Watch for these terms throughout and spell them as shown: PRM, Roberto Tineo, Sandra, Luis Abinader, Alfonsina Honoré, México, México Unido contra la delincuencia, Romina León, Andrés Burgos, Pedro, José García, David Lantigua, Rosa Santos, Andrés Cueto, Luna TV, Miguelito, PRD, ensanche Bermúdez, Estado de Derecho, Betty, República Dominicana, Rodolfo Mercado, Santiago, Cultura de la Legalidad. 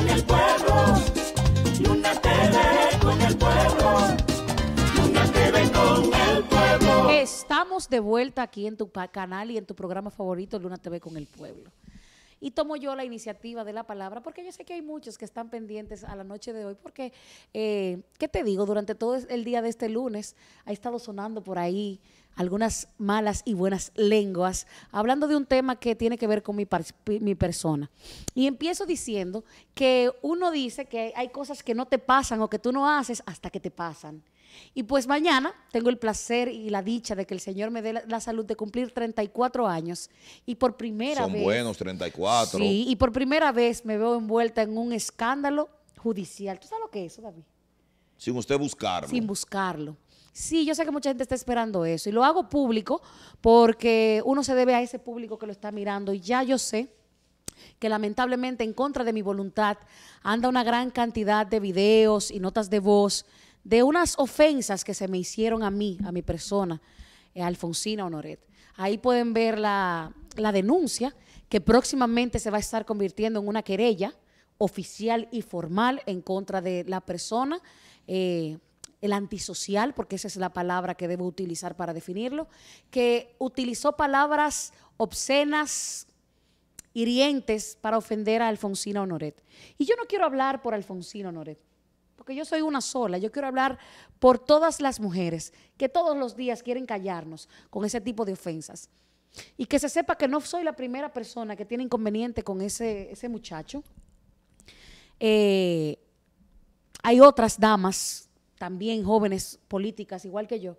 con el pueblo, Luna TV con el pueblo, Luna TV con el pueblo. Estamos de vuelta aquí en tu canal y en tu programa favorito, Luna TV con el pueblo. Y tomo yo la iniciativa de la palabra, porque yo sé que hay muchos que están pendientes a la noche de hoy, porque, ¿qué te digo? Durante todo el día de este lunes ha estado sonando por ahí algunas malas y buenas lenguas, hablando de un tema que tiene que ver con mi persona. Y empiezo diciendo que uno dice que hay cosas que no te pasan o que tú no haces hasta que te pasan. Y pues mañana tengo el placer y la dicha de que el Señor me dé la salud de cumplir 34 años y por primera vez... Son buenos 34. Sí, y por primera vez me veo envuelta en un escándalo judicial. ¿Tú sabes lo que es eso, David? Sin usted buscarlo. Sin buscarlo. Sí, yo sé que mucha gente está esperando eso y lo hago público porque uno se debe a ese público que lo está mirando y ya yo sé que lamentablemente en contra de mi voluntad anda una gran cantidad de videos y notas de voz de unas ofensas que se me hicieron a mí, a mi persona, a Alfonsina Honoré. Ahí pueden ver la denuncia que próximamente se va a estar convirtiendo en una querella oficial y formal en contra de la persona, el antisocial, porque esa es la palabra que debo utilizar para definirlo, que utilizó palabras obscenas, hirientes para ofender a Alfonsina Honoré. Y yo no quiero hablar por Alfonsina Honoré, porque yo soy una sola, yo quiero hablar por todas las mujeres que todos los días quieren callarnos con ese tipo de ofensas. Y que se sepa que no soy la primera persona que tiene inconveniente con ese muchacho. Hay otras damas, también jóvenes políticas, igual que yo,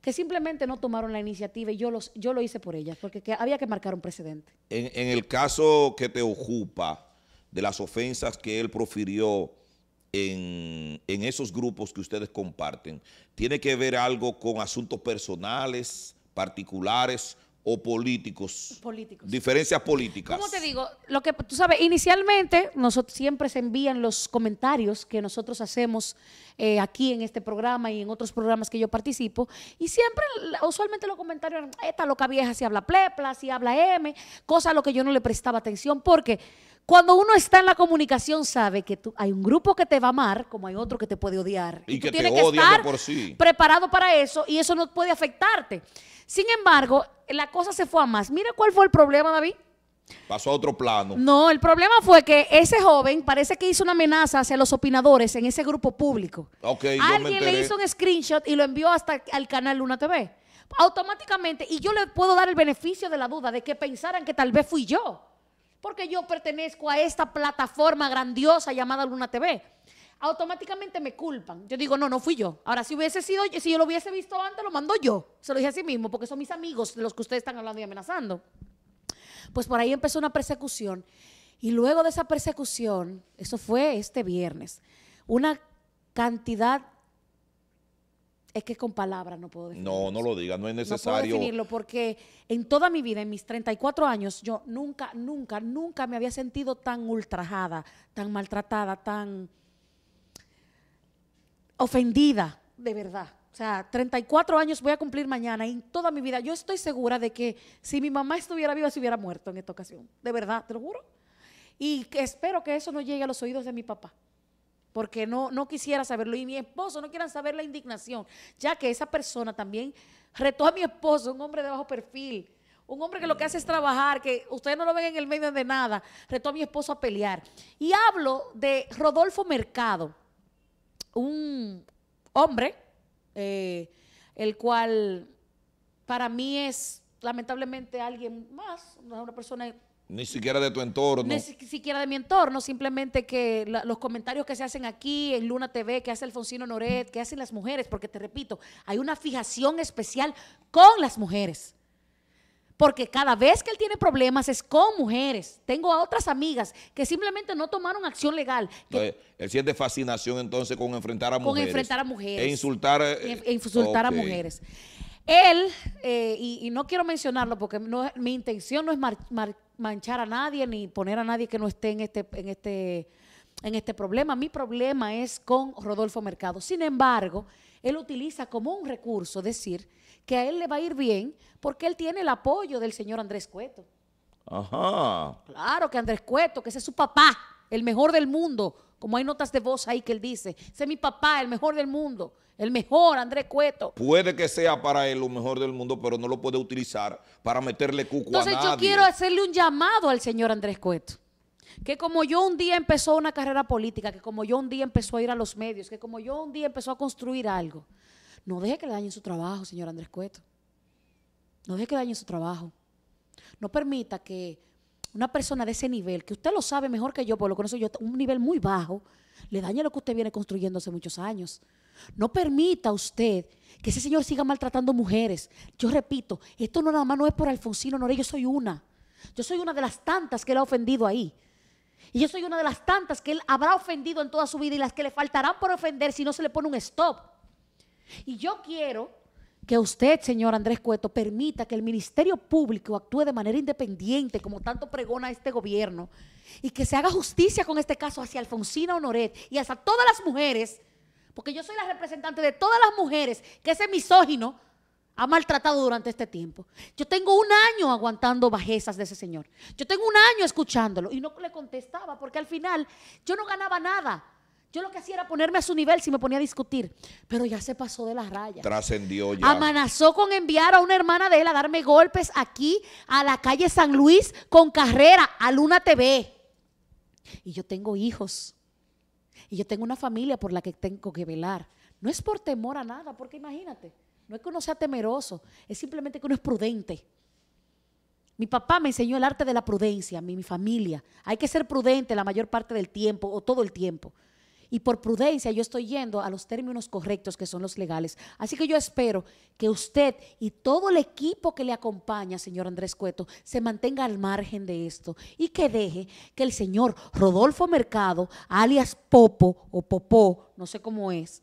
que simplemente no tomaron la iniciativa y yo lo hice por ellas, porque había que marcar un precedente. En el caso que te ocupa de las ofensas que él profirió en esos grupos que ustedes comparten, ¿tiene que ver algo con asuntos personales, particulares o políticos? Políticos. Diferencias políticas. ¿Cómo te digo? Lo que tú sabes, inicialmente nosotros siempre se envían los comentarios que nosotros hacemos aquí en este programa y en otros programas que yo participo, y siempre, usualmente los comentarios eran, esta loca vieja si habla plepla, si habla M, cosa a lo que yo no le prestaba atención, porque cuando uno está en la comunicación sabe que hay un grupo que te va a amar como hay otro que te puede odiar. Y que te odia de por sí. Preparado para eso y eso no puede afectarte. Sin embargo, la cosa se fue a más. Mira cuál fue el problema, David. Pasó a otro plano. No, el problema fue que ese joven parece que hizo una amenaza hacia los opinadores en ese grupo público. Okay, alguien le hizo un screenshot y lo envió hasta al canal Luna TV. Automáticamente, y yo le puedo dar el beneficio de la duda de que pensaran que tal vez fui yo, porque yo pertenezco a esta plataforma grandiosa llamada Luna TV. Automáticamente me culpan. Yo digo, no, no fui yo. Ahora, si hubiese sido yo, si yo lo hubiese visto antes, lo mando yo. Se lo dije a sí mismo, porque son mis amigos de los que ustedes están hablando y amenazando. Pues por ahí empezó una persecución. Y luego de esa persecución, eso fue este viernes, una cantidad... Es que con palabras no puedo definirlo. No, no lo diga, no es necesario. No puedo definirlo porque en toda mi vida, en mis 34 años, yo nunca, nunca, nunca me había sentido tan ultrajada, tan maltratada, tan ofendida, de verdad. O sea, 34 años voy a cumplir mañana y en toda mi vida yo estoy segura de que si mi mamá estuviera viva se hubiera muerto en esta ocasión. De verdad, te lo juro. Y espero que eso no llegue a los oídos de mi papá, porque no quisiera saberlo, y mi esposo no quiera saber la indignación, ya que esa persona también retó a mi esposo, un hombre de bajo perfil, un hombre que lo que hace es trabajar, que ustedes no lo ven en el medio de nada, retó a mi esposo a pelear. Y hablo de Rodolfo Mercado, un hombre, el cual para mí es lamentablemente alguien más, una persona... Ni siquiera de tu entorno. Ni siquiera de mi entorno, simplemente que los comentarios que se hacen aquí en Luna TV, que hace Alfonsina Honoré, que hacen las mujeres, porque te repito, hay una fijación especial con las mujeres. Porque cada vez que él tiene problemas es con mujeres. Tengo a otras amigas que simplemente no tomaron acción legal. Él siente fascinación entonces con enfrentar a mujeres. Con enfrentar a mujeres. E insultar, a mujeres. Él, y no quiero mencionarlo porque no, mi intención no es manchar a nadie ni poner a nadie que no esté en este problema. Mi problema es con Rodolfo Mercado. Sin embargo, él utiliza como un recurso decir que a él le va a ir bien porque él tiene el apoyo del señor Andrés Cueto. Ajá. Claro que Andrés Cueto, que ese es su papá. el mejor del mundo, como hay notas de voz ahí que él dice, ese es mi papá, el mejor del mundo, el mejor Andrés Cueto. Puede que sea para él lo mejor del mundo, pero no lo puede utilizar para meterle cuco a nadie. Entonces yo quiero hacerle un llamado al señor Andrés Cueto, que como yo un día empezó una carrera política, que como yo un día empezó a ir a los medios, que como yo un día empezó a construir algo, no deje que le dañen su trabajo, señor Andrés Cueto. No deje que dañen su trabajo. No permita que una persona de ese nivel, que usted lo sabe mejor que yo, porque lo conozco yo, un nivel muy bajo, le dañe lo que usted viene construyendo hace muchos años. No permita usted que ese señor siga maltratando mujeres. Yo repito, esto no nada más no es por Alfonsina Honoré, yo soy una. Yo soy una de las tantas que le ha ofendido ahí. Y yo soy una de las tantas que él habrá ofendido en toda su vida y las que le faltarán por ofender si no se le pone un stop. Y yo quiero que usted, señor Andrés Cueto, permita que el Ministerio Público actúe de manera independiente, como tanto pregona este gobierno, y que se haga justicia con este caso hacia Alfonsina Honoré y hacia todas las mujeres, porque yo soy la representante de todas las mujeres que ese misógino ha maltratado durante este tiempo. Yo tengo un año aguantando bajezas de ese señor. Yo tengo un año escuchándolo y no le contestaba porque al final yo no ganaba nada. Yo lo que hacía era ponerme a su nivel si me ponía a discutir. Pero ya se pasó de las rayas. Trascendió ya. Amenazó con enviar a una hermana de él a darme golpes aquí a la calle San Luis con carrera a Luna TV. Y yo tengo hijos. Y yo tengo una familia por la que tengo que velar. No es por temor a nada, porque imagínate. No es que uno sea temeroso, es simplemente que uno es prudente. Mi papá me enseñó el arte de la prudencia, mi familia. Hay que ser prudente la mayor parte del tiempo o todo el tiempo. Y por prudencia yo estoy yendo a los términos correctos que son los legales. Así que yo espero que usted y todo el equipo que le acompaña, señor Andrés Cueto, se mantenga al margen de esto y que deje que el señor Rodolfo Mercado, alias Popo o Popó, no sé cómo es,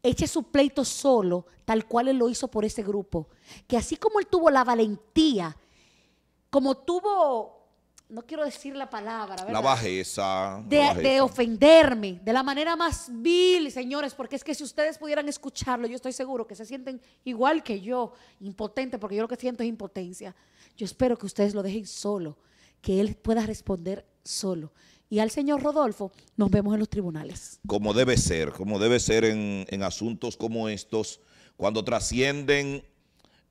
eche su pleito solo, tal cual él lo hizo por ese grupo. Que así como él tuvo la valentía, como tuvo, no quiero decir la palabra, ¿verdad? La bajeza. De ofenderme de la manera más vil, señores, porque es que si ustedes pudieran escucharlo, yo estoy seguro que se sienten igual que yo, impotente, porque yo lo que siento es impotencia. Yo espero que ustedes lo dejen solo, que él pueda responder solo. Y al señor Rodolfo, nos vemos en los tribunales. Como debe ser en asuntos como estos, cuando trascienden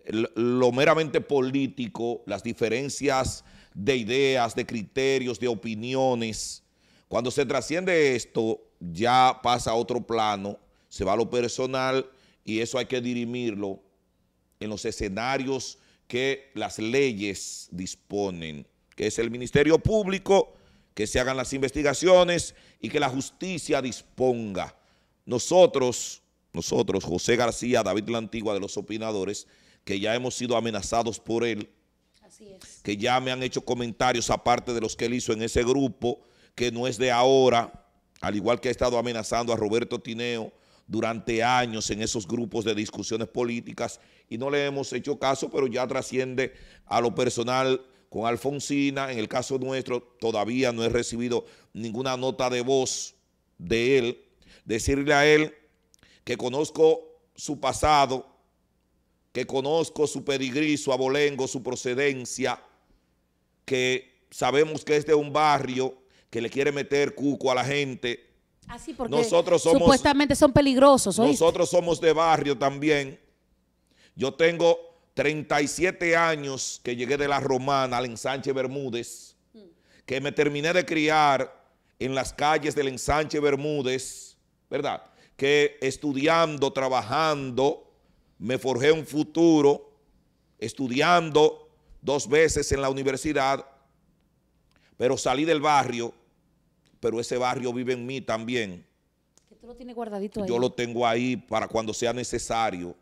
lo meramente político, las diferencias de ideas, de criterios, de opiniones. Cuando se trasciende esto, ya pasa a otro plano, se va a lo personal y eso hay que dirimirlo en los escenarios que las leyes disponen, que es el Ministerio Público, que se hagan las investigaciones y que la justicia disponga. Nosotros, José García, David Lantigua, de los opinadores, que ya hemos sido amenazados por él, así es, que ya me han hecho comentarios aparte de los que él hizo en ese grupo, que no es de ahora, al igual que ha estado amenazando a Roberto Tineo durante años en esos grupos de discusiones políticas, y no le hemos hecho caso, pero ya trasciende a lo personal. Con Alfonsina, en el caso nuestro, todavía no he recibido ninguna nota de voz de él. Decirle a él que conozco su pasado, que conozco su pedigrí, su abolengo, su procedencia, que sabemos que es de un barrio que le quiere meter cuco a la gente. Así porque nosotros somos, supuestamente son peligrosos, ¿oíste? Nosotros somos de barrio también. Yo tengo 37 años que llegué de La Romana al ensanche Bermúdez, que me terminé de criar en las calles del ensanche Bermúdez, ¿verdad? Que estudiando, trabajando, me forjé un futuro, estudiando 2 veces en la universidad, pero salí del barrio, pero ese barrio vive en mí también. ¿Que tú lo tienes guardadito ahí? Yo lo tengo ahí para cuando sea necesario.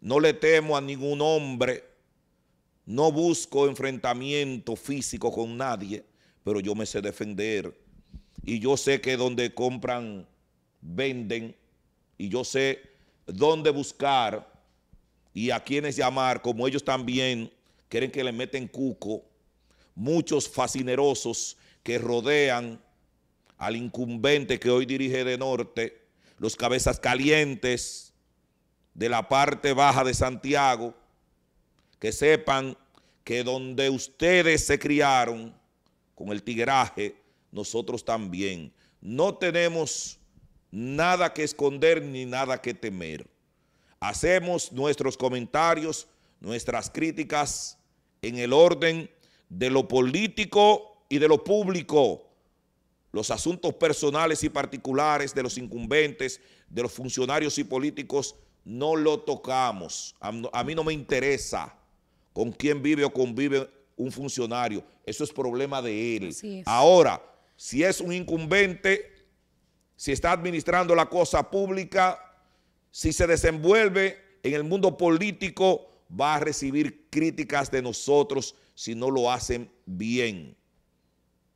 No le temo a ningún hombre, no busco enfrentamiento físico con nadie, pero yo me sé defender. Y yo sé que donde compran, venden, y yo sé dónde buscar y a quiénes llamar, como ellos también quieren que le meten cuco. Muchos fascinerosos que rodean al incumbente que hoy dirige de norte, los cabezas calientes de la parte baja de Santiago, que sepan que donde ustedes se criaron con el tigueraje, nosotros también. No tenemos nada que esconder ni nada que temer. Hacemos nuestros comentarios, nuestras críticas en el orden de lo político y de lo público. Los asuntos personales y particulares de los incumbentes, de los funcionarios y políticos, no lo tocamos. A mí no me interesa con quién vive o convive un funcionario. Eso es problema de él. Ahora, si es un incumbente, si está administrando la cosa pública, si se desenvuelve en el mundo político, va a recibir críticas de nosotros si no lo hacen bien.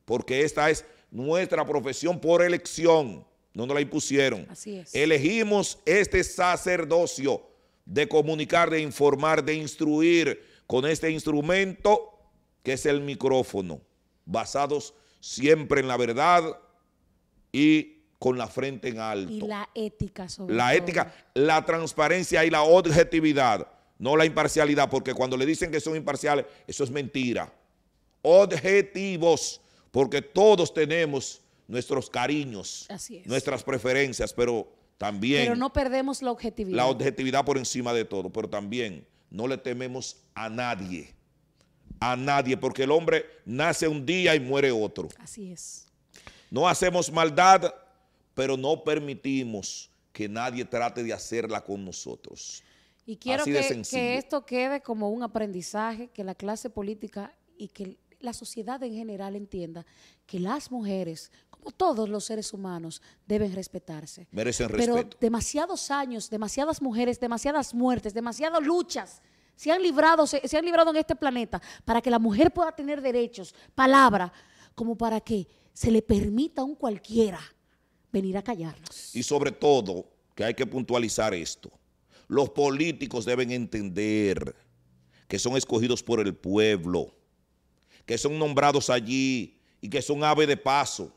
Porque esta es nuestra profesión por elección, no nos la impusieron. Así es. Elegimos este sacerdocio de comunicar, de informar, de instruir con este instrumento que es el micrófono, basados siempre en la verdad y con la frente en alto. Y la ética sobre todo. La ética, la transparencia y la objetividad, no la imparcialidad, porque cuando le dicen que son imparciales, eso es mentira. Objetivos, porque todos tenemos nuestros cariños, nuestras preferencias, pero también... Pero no perdemos la objetividad. La objetividad por encima de todo, pero también no le tememos a nadie. A nadie, porque el hombre nace un día y muere otro. Así es. No hacemos maldad, pero no permitimos que nadie trate de hacerla con nosotros. Y quiero que esto quede como un aprendizaje, que la clase política y que la sociedad en general entienda que las mujeres, como todos los seres humanos, deben respetarse. Merecen respeto. Pero demasiados años, demasiadas mujeres, demasiadas muertes, demasiadas luchas se han librado en este planeta para que la mujer pueda tener derechos, palabra, como para que se le permita a un cualquiera venir a callarnos. Y sobre todo, que hay que puntualizar esto, los políticos deben entender que son escogidos por el pueblo, que son nombrados allí y que son ave de paso.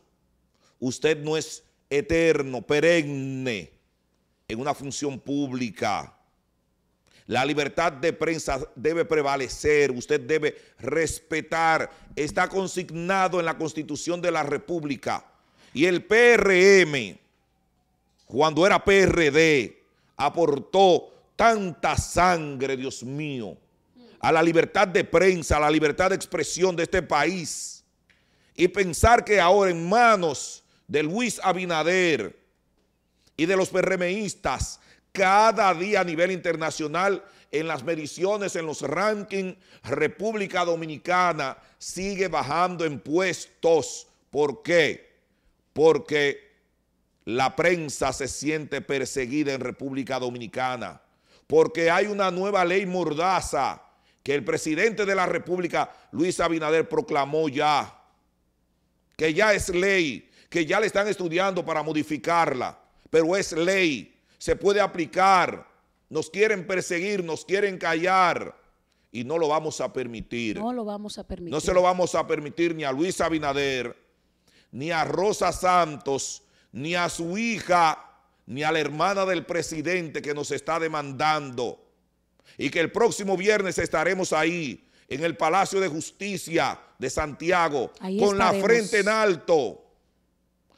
Usted no es eterno, perenne en una función pública. La libertad de prensa debe prevalecer, usted debe respetar. Está consignado en la Constitución de la República. Y el PRM, cuando era PRD, aportó tanta sangre, Dios mío, a la libertad de prensa, a la libertad de expresión de este país. Y pensar que ahora en manos de Luis Abinader y de los PRMistas, cada día a nivel internacional, en las mediciones, en los rankings, República Dominicana sigue bajando en puestos. ¿Por qué? Porque la prensa se siente perseguida en República Dominicana, porque hay una nueva ley mordaza que el presidente de la República, Luis Abinader, proclamó ya, que ya es ley, que ya le están estudiando para modificarla, pero es ley, se puede aplicar, nos quieren perseguir, nos quieren callar, y no lo vamos a permitir. No lo vamos a permitir. No se lo vamos a permitir ni a Luis Abinader, ni a Rosa Santos, ni a su hija, ni a la hermana del presidente que nos está demandando. Y que el próximo viernes estaremos ahí, en el Palacio de Justicia de Santiago, ahí con estaremos. La frente en alto,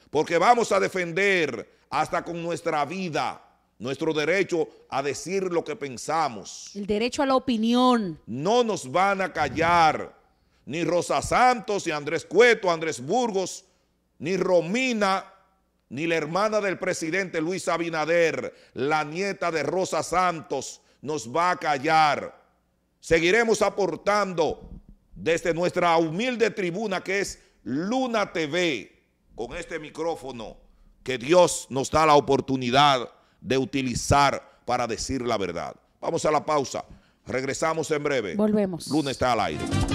porque vamos a defender hasta con nuestra vida, nuestro derecho a decir lo que pensamos. El derecho a la opinión. No nos van a callar, ni Rosa Santos, ni Andrés Cueto, Andrés Burgos, ni Romina, ni la hermana del presidente Luis Abinader, la nieta de Rosa Santos, nos va a callar. Seguiremos aportando desde nuestra humilde tribuna que es Luna TV, con este micrófono que Dios nos da la oportunidad de utilizar para decir la verdad. Vamos a la pausa, regresamos en breve. Volvemos. Luna está al aire.